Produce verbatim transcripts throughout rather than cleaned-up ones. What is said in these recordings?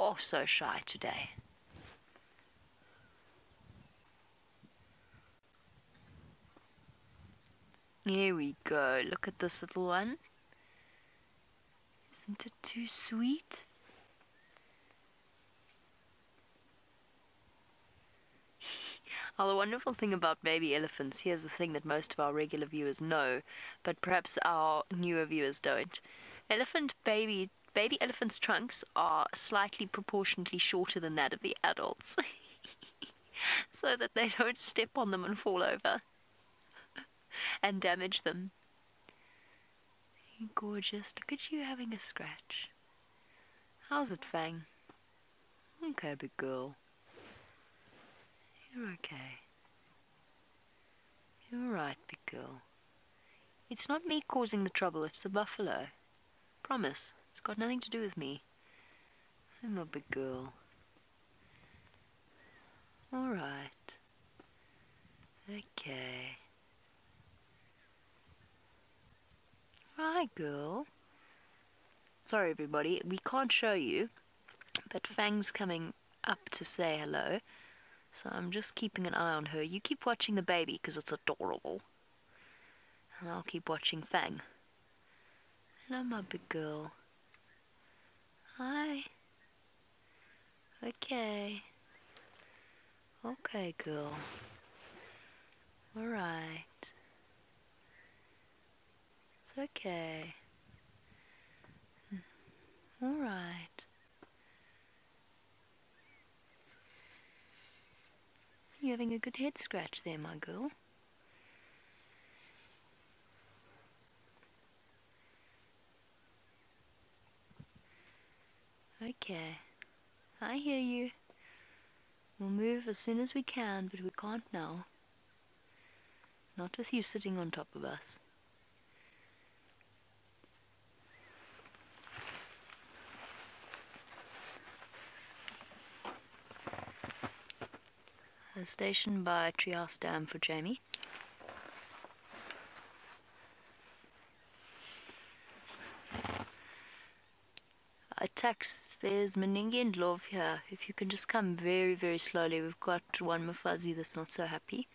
also shy today. Here we go. Look at this little one. Isn't it too sweet? Well, the wonderful thing about baby elephants, here's the thing that most of our regular viewers know, but perhaps our newer viewers don't. Elephant baby, baby elephants' trunks are slightly proportionately shorter than that of the adults, so that they don't step on them and fall over and damage them. Gorgeous. Look at you having a scratch. How's it, Fang? Okay, big girl. You're okay. You're alright, big girl. It's not me causing the trouble, it's the buffalo. Promise, it's got nothing to do with me. I'm a big girl. Alright. Okay. Hi, girl. Sorry, everybody, we can't show you, but Fang's coming up to say hello. So I'm just keeping an eye on her. You keep watching the baby because it's adorable. And I'll keep watching Fang. Hello, my big girl. Hi. Okay. Okay, girl. Alright. It's okay. Alright. You're having a good head scratch there, my girl. Okay. I hear you. We'll move as soon as we can, but we can't now. Not with you sitting on top of us. Station by Trias Dam for Jamie. Attacks, there's Meningi and Love here. If you can just come very, very slowly. We've got one Mufuzzy that's not so happy.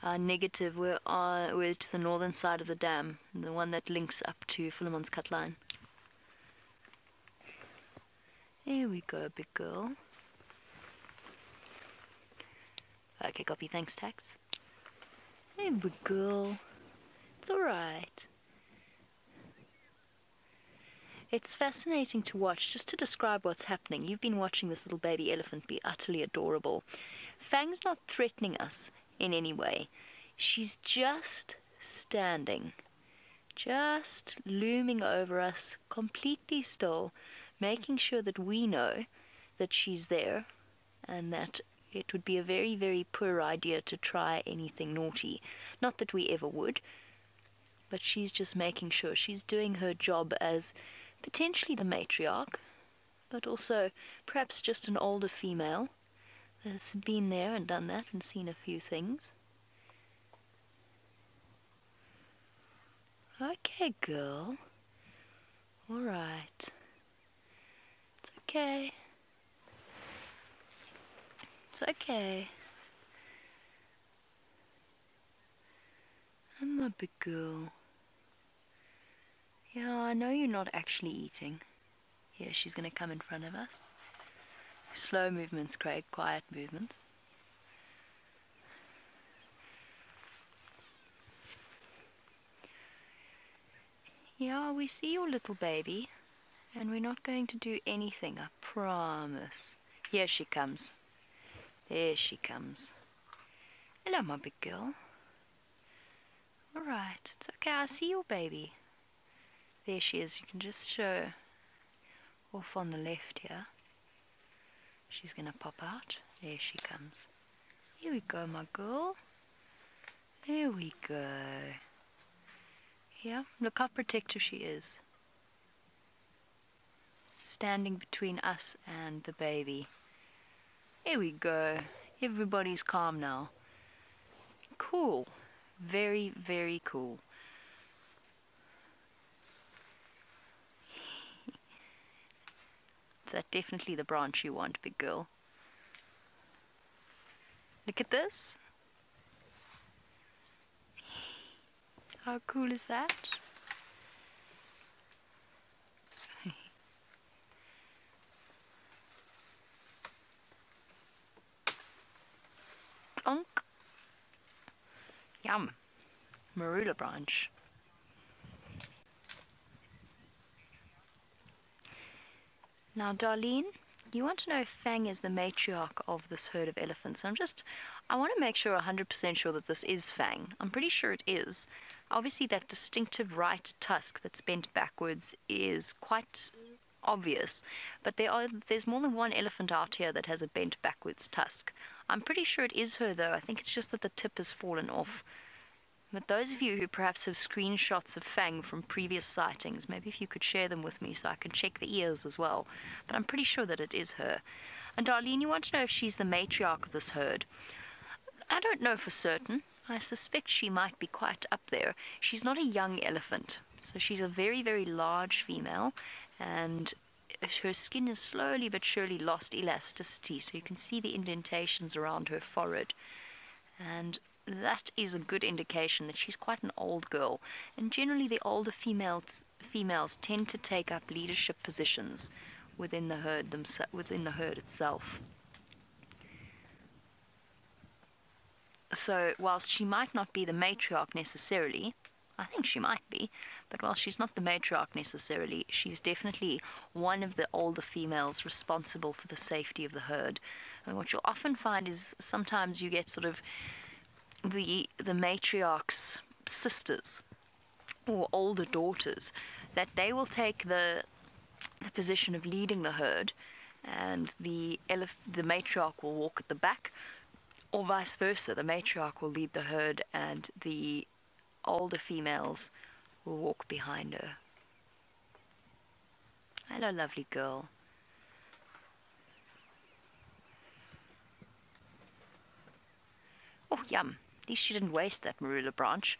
Uh, negative, we're, on, we're to the northern side of the dam, the one that links up to Philemon's Cut Line. Here we go, big girl. Okay, copy. Thanks, Tax. Hey, big girl. It's alright. It's fascinating to watch. Just to describe what's happening, you've been watching this little baby elephant be utterly adorable. Fang's not threatening us in any way. She's just standing. Just looming over us, completely still. Making sure that we know that she's there and that it would be a very, very poor idea to try anything naughty. Not that we ever would, but she's just making sure. She's doing her job as potentially the matriarch, but also perhaps just an older female that's been there and done that and seen a few things. Okay, girl. All right. Okay. It's okay. I'm a big girl. Yeah, I know you're not actually eating. Here, yeah, she's gonna come in front of us. Slow movements, Craig, quiet movements. Yeah, we see your little baby. And we're not going to do anything, I promise. Here she comes. There she comes. Hello, my big girl. Alright, it's okay, I see your baby. There she is, you can just show off on the left here. She's gonna pop out. There she comes. Here we go, my girl. There we go. Yeah, look how protective she is. Standing between us and the baby. Here we go. Everybody's calm now. Cool. Very, very cool. That's definitely the branch you want, big girl. Look at this. How cool is that? Clonk. Yum. Marula branch. Now, Darlene, you want to know if Fang is the matriarch of this herd of elephants. I'm just, I want to make sure, one hundred percent sure that this is Fang. I'm pretty sure it is. Obviously, that distinctive right tusk that's bent backwards is quite obvious. But there are, there's more than one elephant out here that has a bent backwards tusk. I'm pretty sure it is her, though. I think it's just that the tip has fallen off. But those of you who perhaps have screenshots of Fang from previous sightings, maybe if you could share them with me so I can check the ears as well. But I'm pretty sure that it is her. And Darlene, you want to know if she's the matriarch of this herd. I don't know for certain. I suspect she might be quite up there. She's not a young elephant. So she's a very, very large female. And her skin has slowly but surely lost elasticity. So you can see the indentations around her forehead. And that is a good indication that she's quite an old girl, and generally the older females females tend to take up leadership positions within the herd themselves, within the herd itself. So whilst she might not be the matriarch necessarily, I think she might be, but while she's not the matriarch necessarily, she's definitely one of the older females responsible for the safety of the herd. And what you'll often find is sometimes you get sort of the the matriarch's sisters or older daughters, that they will take the the position of leading the herd, and the elef the matriarch will walk at the back, or vice versa. The matriarch will lead the herd and the older females will walk behind her. Hello, lovely girl. Oh, yum. At least she didn't waste that marula branch.